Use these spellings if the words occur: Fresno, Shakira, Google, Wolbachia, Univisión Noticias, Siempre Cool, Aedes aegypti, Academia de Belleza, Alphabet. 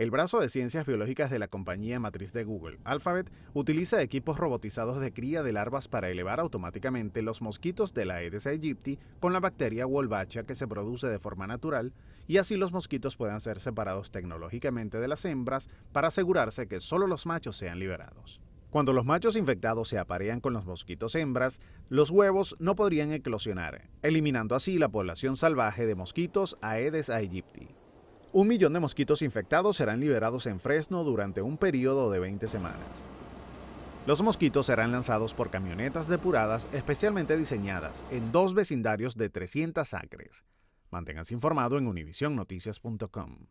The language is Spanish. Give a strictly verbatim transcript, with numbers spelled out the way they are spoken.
El brazo de ciencias biológicas de la compañía matriz de Google, Alphabet, utiliza equipos robotizados de cría de larvas para elevar automáticamente los mosquitos de la Aedes aegypti con la bacteria Wolbachia que se produce de forma natural, y así los mosquitos puedan ser separados tecnológicamente de las hembras para asegurarse que solo los machos sean liberados. Cuando los machos infectados se aparean con los mosquitos hembras, los huevos no podrían eclosionar, eliminando así la población salvaje de mosquitos Aedes aegypti. Un millón de mosquitos infectados serán liberados en Fresno durante un periodo de veinte semanas. Los mosquitos serán lanzados por camionetas depuradas especialmente diseñadas en dos vecindarios de trescientas acres. Manténganse informado en univisión noticias punto com.